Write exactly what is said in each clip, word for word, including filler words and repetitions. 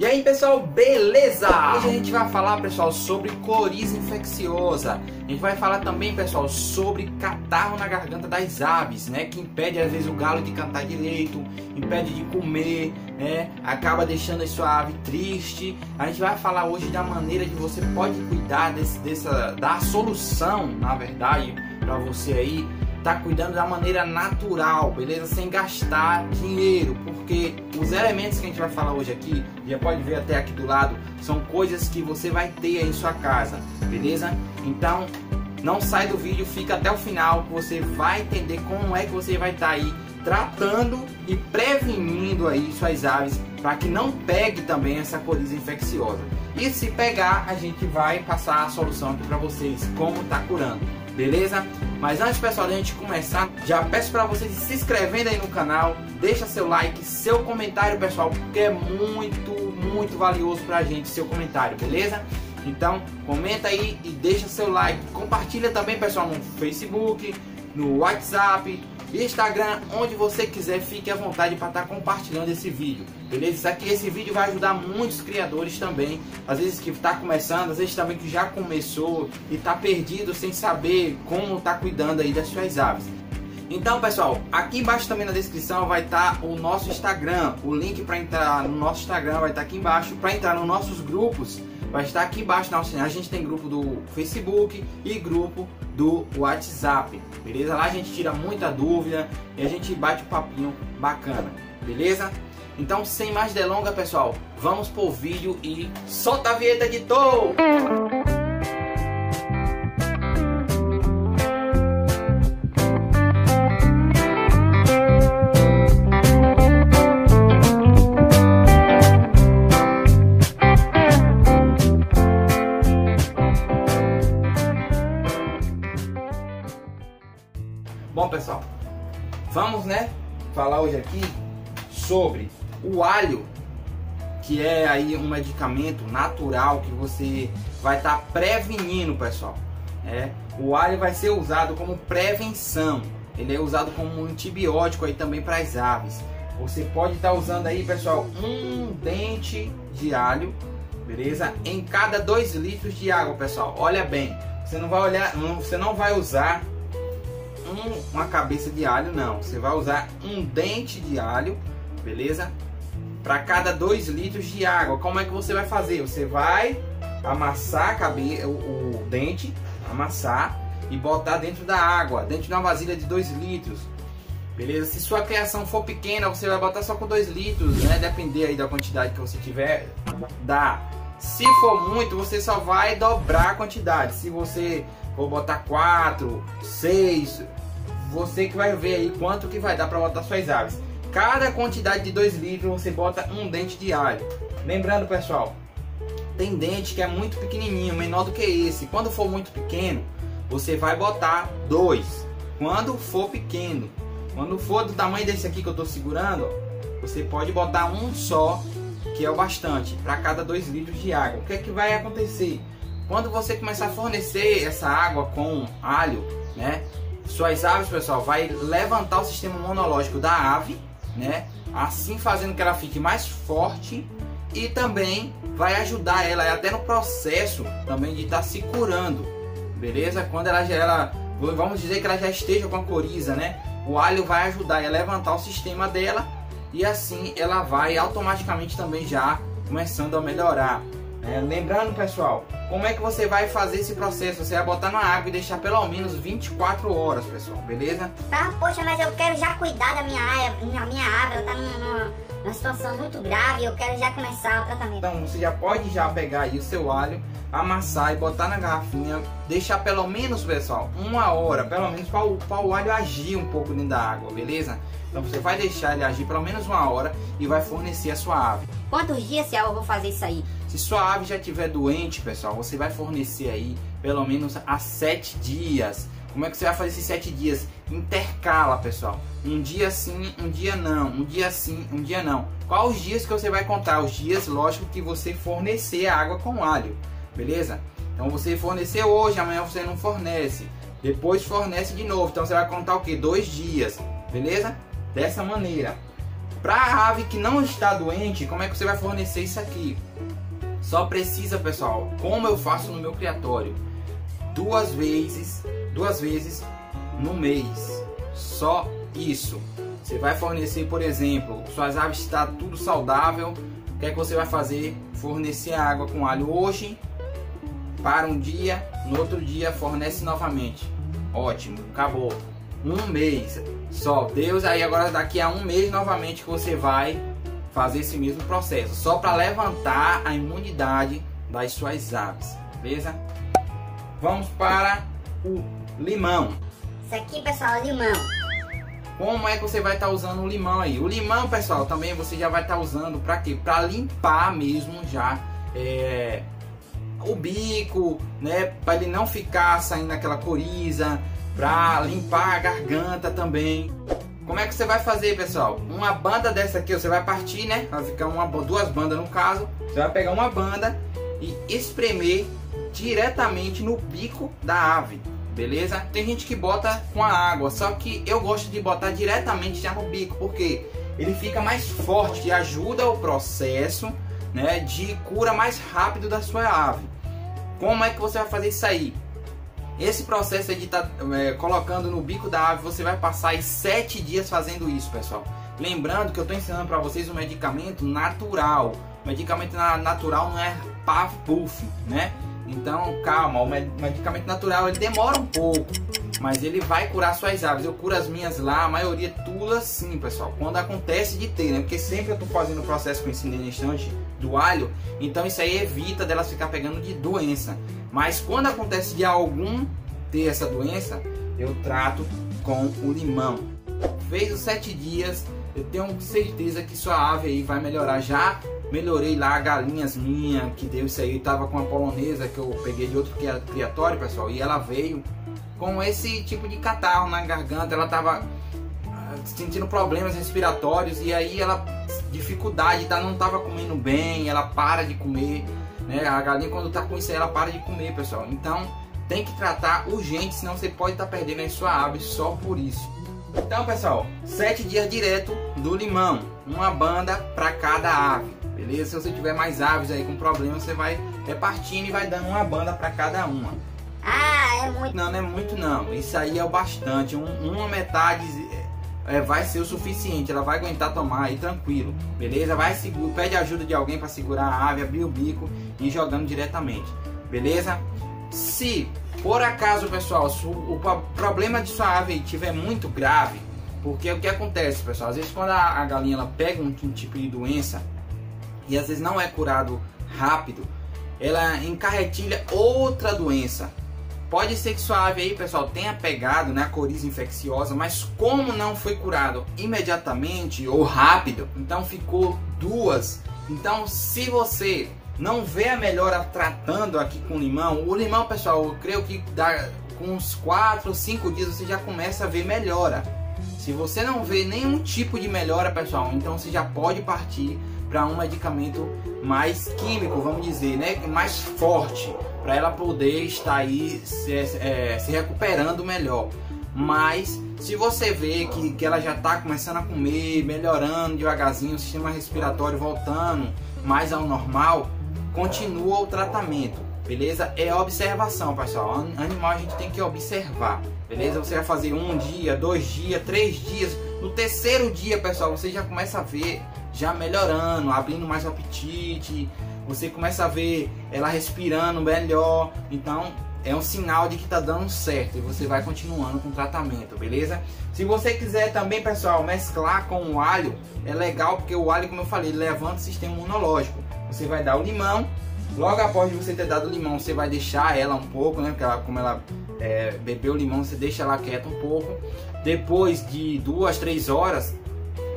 E aí pessoal, beleza? Hoje a gente vai falar pessoal sobre coriza infecciosa. A gente vai falar também pessoal sobre catarro na garganta das aves, né? Que impede às vezes o galo de cantar direito, impede de comer, né? Acaba deixando a sua ave triste. A gente vai falar hoje da maneira que você pode cuidar desse, dessa, da solução, na verdade, para você aí tá cuidando da maneira natural, beleza? Sem gastar dinheiro, porque os elementos que a gente vai falar hoje aqui, já pode ver até aqui do lado, são coisas que você vai ter aí em sua casa, beleza? Então, não sai do vídeo, fica até o final, que você vai entender como é que você vai estar aí tratando e prevenindo aí suas aves, para que não pegue também essa coriza infecciosa. E se pegar, a gente vai passar a solução aqui para vocês, como tá curando, beleza? Mas antes, pessoal, da gente começar, já peço para vocês se inscrevendo aí no canal, deixa seu like, seu comentário, pessoal, porque é muito, muito valioso pra gente seu comentário, beleza? Então, comenta aí e deixa seu like. Compartilha também, pessoal, no Facebook, no WhatsApp, Instagram, onde você quiser, fique à vontade para estar compartilhando esse vídeo, beleza? Isso aqui, esse vídeo vai ajudar muitos criadores também, às vezes que está começando, às vezes também que já começou e está perdido sem saber como está cuidando aí das suas aves. Então, pessoal, aqui embaixo também na descrição vai estar o nosso Instagram, o link para entrar no nosso Instagram vai estar aqui embaixo, para entrar nos nossos grupos vai estar aqui embaixo. A gente tem grupo do Facebook e grupo do WhatsApp, beleza? Lá a gente tira muita dúvida e a gente bate um papinho bacana, beleza? Então, sem mais delongas, pessoal, vamos pro vídeo e solta a vinheta, editor! Bom, pessoal, vamos, né, falar hoje aqui sobre o alho, que é aí um medicamento natural que você vai estar tá prevenindo, pessoal. É, o alho vai ser usado como prevenção, ele é usado como antibiótico aí também para as aves. Você pode estar tá usando aí, pessoal, um dente de alho, beleza? Em cada dois litros de água, pessoal. Olha bem, você não vai olhar, não, você não vai usar uma cabeça de alho, não, você vai usar um dente de alho, beleza? Para cada dois litros de água. Como é que você vai fazer? Você vai amassar a cabeça, o, o dente, amassar e botar dentro da água, dentro de uma vasilha de dois litros, beleza? Se sua criação for pequena, você vai botar só com dois litros, né? Depender aí da quantidade que você tiver, dá. Se for muito, você só vai dobrar a quantidade. Se você for botar quatro, seis, você que vai ver aí quanto que vai dar para botar suas aves. Cada quantidade de dois litros você bota um dente de alho. Lembrando, pessoal, tem dente que é muito pequenininho, menor do que esse. Quando for muito pequeno, você vai botar dois. Quando for pequeno, quando for do tamanho desse aqui que eu estou segurando, você pode botar um só, que é o bastante, para cada dois litros de água. O que é que vai acontecer? Quando você começar a fornecer essa água com alho, né, suas aves, pessoal, vai levantar o sistema imunológico da ave, né? Assim fazendo que ela fique mais forte e também vai ajudar ela até no processo também de estar se curando, beleza? Quando ela já, ela, vamos dizer que ela já esteja com a coriza, né? O alho vai ajudar a levantar o sistema dela e assim ela vai automaticamente também já começando a melhorar. É, lembrando, pessoal, como é que você vai fazer esse processo? Você vai botar na água e deixar pelo menos vinte e quatro horas, pessoal, beleza? Tá, poxa, mas eu quero já cuidar da minha ave, minha, minha ave ela tá numa, numa situação muito grave, eu quero já começar o tratamento. Então, você já pode já pegar aí o seu alho, amassar e botar na garrafinha, deixar pelo menos, pessoal, uma hora, pelo menos para o, para o alho agir um pouco dentro da água, beleza? Então você vai deixar ele agir pelo menos uma hora e vai fornecer a sua ave. Quantos dias, se eu vou fazer isso aí? Se sua ave já estiver doente, pessoal, você vai fornecer aí pelo menos há sete dias. Como é que você vai fazer esses sete dias? Intercala, pessoal. Um dia sim, um dia não. Um dia sim, um dia não. Quais os dias que você vai contar? Os dias, lógico, que você fornecer a água com alho, beleza? Então você forneceu hoje, amanhã você não fornece. Depois fornece de novo. Então você vai contar o que? Dois dias, beleza? Dessa maneira. Para a ave que não está doente, como é que você vai fornecer isso aqui? Só precisa, pessoal, como eu faço no meu criatório, duas vezes, duas vezes no mês. Só isso. Você vai fornecer, por exemplo, suas aves está tudo saudável. O que é que você vai fazer? Fornecer água com alho hoje, para um dia, no outro dia fornece novamente. Ótimo, acabou. Um mês só, Deus. Aí agora daqui a um mês novamente que você vai fazer esse mesmo processo, só para levantar a imunidade das suas aves, beleza? Vamos para o limão. Isso aqui, pessoal, é limão. Como é que você vai estar usando o limão aí? O limão, pessoal, também você já vai estar usando para quê? Para limpar mesmo já é, o bico, né? Para ele não ficar saindo aquela coriza, para limpar a garganta também. Como é que você vai fazer, pessoal? Uma banda dessa aqui, você vai partir, né? Vai ficar uma, duas bandas no caso. Você vai pegar uma banda e espremer diretamente no bico da ave. Beleza? Tem gente que bota com a água, só que eu gosto de botar diretamente já no bico, porque ele fica mais forte e ajuda o processo, né, de cura mais rápido da sua ave. Como é que você vai fazer isso aí? Esse processo de estar tá, é, colocando no bico da ave, você vai passar aí sete dias fazendo isso, pessoal. Lembrando que eu estou ensinando para vocês um medicamento natural. O medicamento natural não é paf, puff, né? Então, calma, o medicamento natural ele demora um pouco, mas ele vai curar suas aves. Eu curo as minhas lá, a maioria tula sim, pessoal, quando acontece de ter, né? Porque sempre eu tô fazendo o processo com incineração do alho, então isso aí evita delas ficar pegando de doença. Mas quando acontece de algum ter essa doença, eu trato com o limão. Fez os sete dias, eu tenho certeza que sua ave aí vai melhorar já. Melhorei lá galinhas minha que deu isso aí. Eu tava com uma polonesa que eu peguei de outro criatório, pessoal, e ela veio com esse tipo de catarro na garganta. Ela tava sentindo problemas respiratórios e aí ela dificuldade, tá? Não tava comendo bem, ela para de comer, né? A galinha quando tá com isso aí, ela para de comer, pessoal. Então tem que tratar urgente, senão você pode estar tá perdendo a sua ave só por isso. Então, pessoal, sete dias direto do limão, uma banda para cada ave. Beleza? Se você tiver mais aves aí com problema, você vai repartindo e vai dando uma banda para cada uma. Ah, é muito? Não, não é muito não. Isso aí é o bastante. Um, uma metade é, vai ser o suficiente. Ela vai aguentar tomar aí tranquilo. Beleza? Vai segura, pede ajuda de alguém para segurar a ave, abrir o bico e ir jogando diretamente. Beleza? Se por acaso, pessoal, o problema de sua ave estiver muito grave, porque o que acontece, pessoal? Às vezes quando a, a galinha ela pega um, um tipo de doença, e às vezes não é curado rápido, ela encarretilha outra doença. Pode ser que sua ave aí, pessoal, tenha pegado, né, a coriza infecciosa, mas como não foi curado imediatamente ou rápido, então ficou duas. Então, se você não vê a melhora tratando aqui com limão, o limão, pessoal, eu creio que dá com uns quatro ou cinco dias você já começa a ver melhora. Se você não vê nenhum tipo de melhora, pessoal, então você já pode partir para um medicamento mais químico, vamos dizer, né, mais forte, para ela poder estar aí se, é, se recuperando melhor. Mas se você vê que, que ela já está começando a comer, melhorando devagarzinho, o sistema respiratório voltando mais ao normal, continua o tratamento, beleza? É observação, pessoal. Animal a gente tem que observar, beleza? Você vai fazer um dia, dois dias, três dias. No terceiro dia, pessoal, você já começa a ver já melhorando, abrindo mais o apetite, você começa a ver ela respirando melhor. Então é um sinal de que tá dando certo e você vai continuando com o tratamento, beleza? Se você quiser também, pessoal, mesclar com o alho, é legal, porque o alho, como eu falei, levanta o sistema imunológico. Você vai dar o limão, logo após você ter dado o limão, você vai deixar ela um pouco, né? Porque ela, como ela é, bebeu o limão, você deixa ela quieta um pouco. Depois de duas, três horas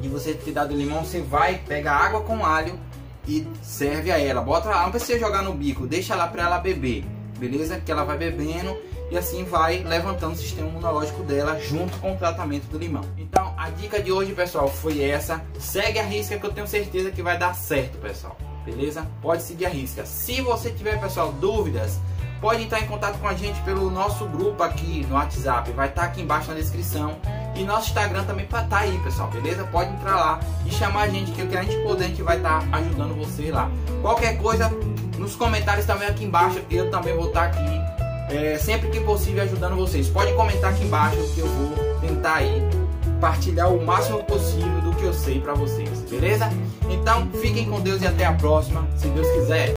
de você ter dado limão, você vai pegar água com alho e serve a ela. Bota lá, não precisa jogar no bico, deixa lá para ela beber, beleza? Que ela vai bebendo e assim vai levantando o sistema imunológico dela junto com o tratamento do limão. Então a dica de hoje, pessoal, foi essa. Segue a risca que eu tenho certeza que vai dar certo, pessoal, beleza? Pode seguir a risca. Se você tiver, pessoal, dúvidas, pode entrar em contato com a gente pelo nosso grupo aqui no WhatsApp, vai estar aqui embaixo na descrição. E nosso Instagram também tá aí, pessoal, beleza? Pode entrar lá e chamar a gente, que o que a gente puder, a gente vai estar tá ajudando vocês lá. Qualquer coisa, nos comentários também aqui embaixo, eu também vou estar tá aqui, é, sempre que possível, ajudando vocês. Pode comentar aqui embaixo, que eu vou tentar aí partilhar o máximo possível do que eu sei pra vocês, beleza? Então, fiquem com Deus e até a próxima, se Deus quiser.